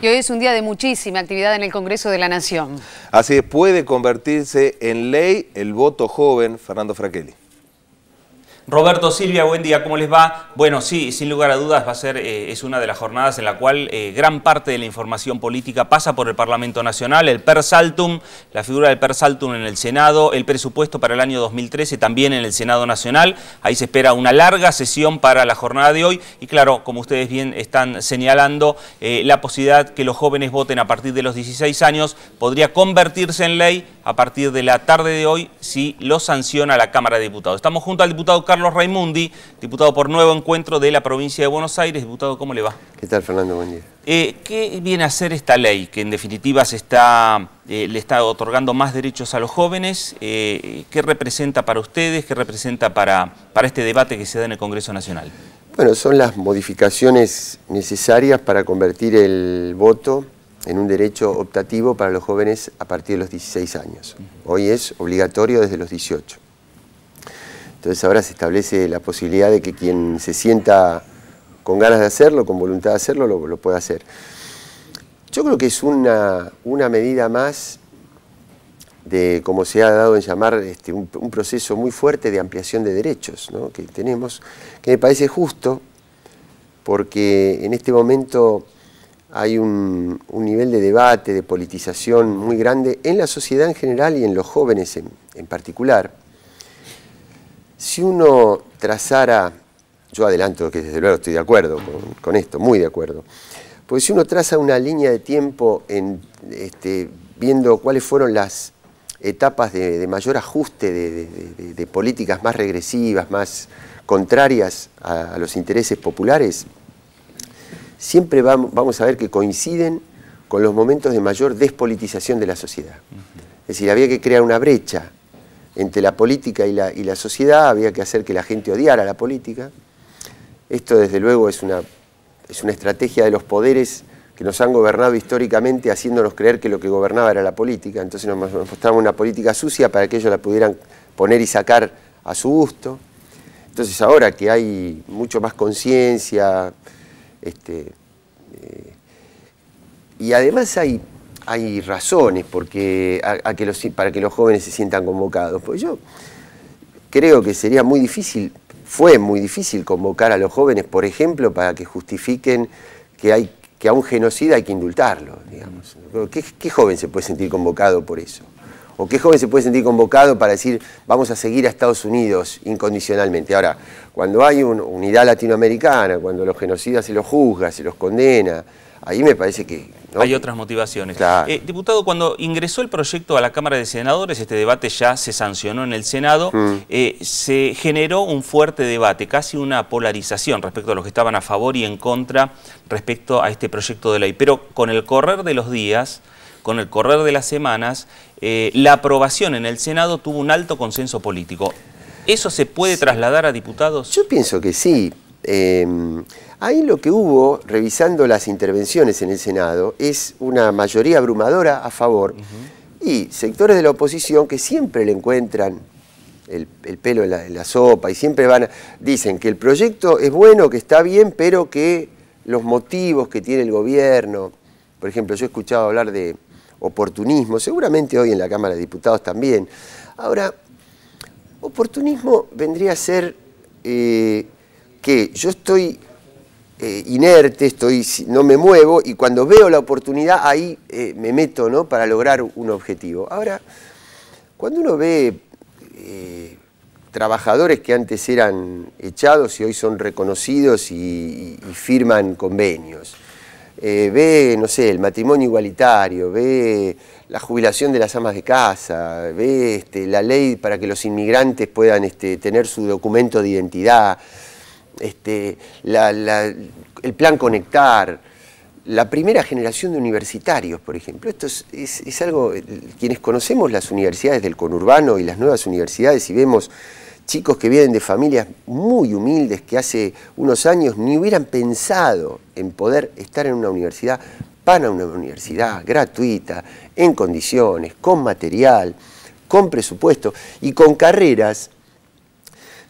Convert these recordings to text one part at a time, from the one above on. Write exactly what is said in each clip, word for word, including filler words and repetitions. Y hoy es un día de muchísima actividad en el Congreso de la Nación. Así es, puede convertirse en ley el voto joven, Fernando Fraquelli. Roberto, Silvia, buen día, ¿cómo les va? Bueno, sí, sin lugar a dudas va a ser, eh, es una de las jornadas en la cual eh, gran parte de la información política pasa por el Parlamento Nacional, el Persaltum, la figura del Persaltum en el Senado, el presupuesto para el año dos mil trece también en el Senado Nacional, ahí se espera una larga sesión para la jornada de hoy y claro, como ustedes bien están señalando, eh, la posibilidad que los jóvenes voten a partir de los dieciséis años podría convertirse en ley a partir de la tarde de hoy si lo sanciona la Cámara de Diputados. Estamos junto al diputado Carlos Carlos Raimundi, diputado por Nuevo Encuentro de la provincia de Buenos Aires. Diputado, ¿cómo le va? ¿Qué tal, Fernando? Buen día. Eh, ¿Qué viene a hacer esta ley que en definitiva se está, eh, le está otorgando más derechos a los jóvenes? Eh, ¿Qué representa para ustedes? ¿Qué representa para, para este debate que se da en el Congreso Nacional? Bueno, son las modificaciones necesarias para convertir el voto en un derecho optativo para los jóvenes a partir de los dieciséis años. Hoy es obligatorio desde los dieciocho. Entonces ahora se establece la posibilidad de que quien se sienta con ganas de hacerlo, con voluntad de hacerlo, lo, lo pueda hacer. Yo creo que es una, una medida más de, como se ha dado en llamar, este, un, un proceso muy fuerte de ampliación de derechos, ¿no? Que tenemos, que me parece justo, porque en este momento hay un, un nivel de debate, de politización muy grande en la sociedad en general y en los jóvenes en, en particular. Si uno trazara, yo adelanto que desde luego estoy de acuerdo con, con esto, muy de acuerdo, porque si uno traza una línea de tiempo en, este, viendo cuáles fueron las etapas de, de mayor ajuste de, de, de, de políticas más regresivas, más contrarias a, a los intereses populares, siempre vamos, vamos a ver que coinciden con los momentos de mayor despolitización de la sociedad. Es decir, había que crear una brecha entre la política y la, y la sociedad, había que hacer que la gente odiara la política. Esto desde luego es una, es una estrategia de los poderes que nos han gobernado históricamente haciéndonos creer que lo que gobernaba era la política. Entonces nos mostraban una política sucia para que ellos la pudieran poner y sacar a su gusto. Entonces ahora que hay mucho más conciencia, este, eh, y además hay... hay razones porque a, a que los, para que los jóvenes se sientan convocados. Pues yo creo que sería muy difícil, fue muy difícil convocar a los jóvenes, por ejemplo, para que justifiquen que, hay, que a un genocida hay que indultarlo, digamos. ¿Qué, qué joven se puede sentir convocado por eso? ¿O qué joven se puede sentir convocado para decir vamos a seguir a Estados Unidos incondicionalmente? Ahora, cuando hay una unidad latinoamericana, cuando los genocidas se los juzga, se los condena, ahí me parece que... ¿no? Hay otras motivaciones. Claro. Eh, diputado, cuando ingresó el proyecto a la Cámara de Senadores, este debate ya se sancionó en el Senado, mm. eh, se generó un fuerte debate, casi una polarización respecto a los que estaban a favor y en contra respecto a este proyecto de ley. Pero con el correr de los días, con el correr de las semanas, eh, la aprobación en el Senado tuvo un alto consenso político. ¿Eso se puede sí. trasladar a diputados? Yo pienso que sí. Eh, ahí lo que hubo, revisando las intervenciones en el Senado, es una mayoría abrumadora a favor uh-huh. y sectores de la oposición que siempre le encuentran el, el pelo en la, en la sopa y siempre van a, dicen que el proyecto es bueno, que está bien, pero que los motivos que tiene el gobierno, por ejemplo, yo he escuchado hablar de oportunismo, seguramente hoy en la Cámara de Diputados también. Ahora, oportunismo vendría a ser... Eh, que yo estoy eh, inerte, estoy, no me muevo y cuando veo la oportunidad ahí eh, me meto, ¿no? Para lograr un objetivo. Ahora, cuando uno ve eh, trabajadores que antes eran echados y hoy son reconocidos y, y firman convenios, eh, ve, no sé, el matrimonio igualitario, ve la jubilación de las amas de casa, ve este, la ley para que los inmigrantes puedan este, tener su documento de identidad, Este, la, la, el plan Conectar, la primera generación de universitarios, por ejemplo. Esto es, es, es algo, quienes conocemos las universidades del conurbano y las nuevas universidades y vemos chicos que vienen de familias muy humildes que hace unos años ni hubieran pensado en poder estar en una universidad, van a una universidad gratuita, en condiciones, con material, con presupuesto y con carreras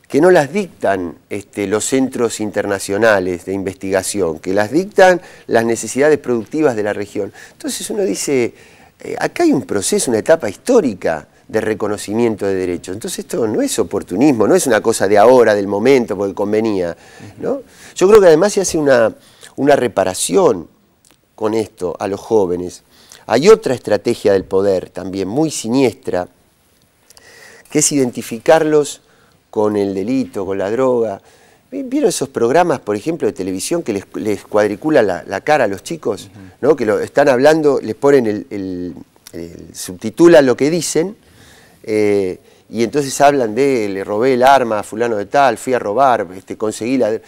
que no las dictan este, los centros internacionales de investigación, que las dictan las necesidades productivas de la región. Entonces uno dice, eh, acá hay un proceso, una etapa histórica de reconocimiento de derechos. Entonces esto no es oportunismo, no es una cosa de ahora, del momento, porque convenía, ¿no? Yo creo que además se hace una, una reparación con esto a los jóvenes. Hay otra estrategia del poder también muy siniestra, que es identificarlos con el delito, con la droga. ¿Vieron esos programas, por ejemplo, de televisión que les, les cuadricula la, la cara a los chicos? Uh-huh. ¿No? Que lo, están hablando, les ponen el, el, el subtitulan lo que dicen, eh, y entonces hablan de, le robé el arma a fulano de tal, fui a robar, este, conseguí la... Es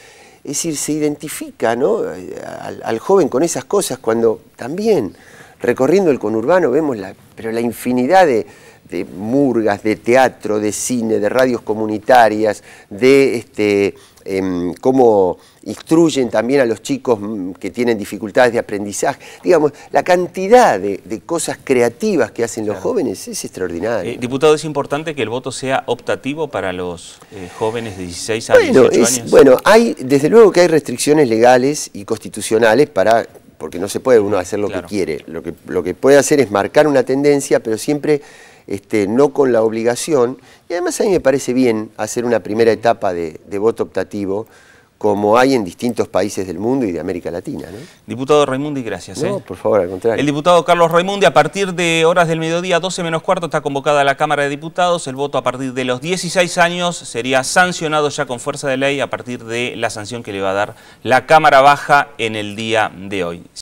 decir, se identifica, ¿no?, al, al joven con esas cosas, cuando también, recorriendo el conurbano, vemos la, pero la infinidad de... de murgas, de teatro, de cine, de radios comunitarias, de este, eh, cómo instruyen también a los chicos que tienen dificultades de aprendizaje. Digamos, la cantidad de, de cosas creativas que hacen los claro. jóvenes es extraordinaria. Eh, diputado, ¿es importante que el voto sea optativo para los eh, jóvenes de dieciséis a bueno, dieciocho es, años? Bueno, hay, desde luego que hay restricciones legales y constitucionales para... porque no se puede uno hacer lo claro. que quiere. Lo que, lo que puede hacer es marcar una tendencia, pero siempre... Este, no con la obligación, y además a mí me parece bien hacer una primera etapa de, de voto optativo, como hay en distintos países del mundo y de América Latina, ¿no? Diputado Raimundi, gracias. No, ¿eh? por favor, al contrario. El diputado Carlos Raimundi, a partir de horas del mediodía, doce menos cuarto, está convocada a la Cámara de Diputados. El voto a partir de los dieciséis años sería sancionado ya con fuerza de ley a partir de la sanción que le va a dar la Cámara Baja en el día de hoy.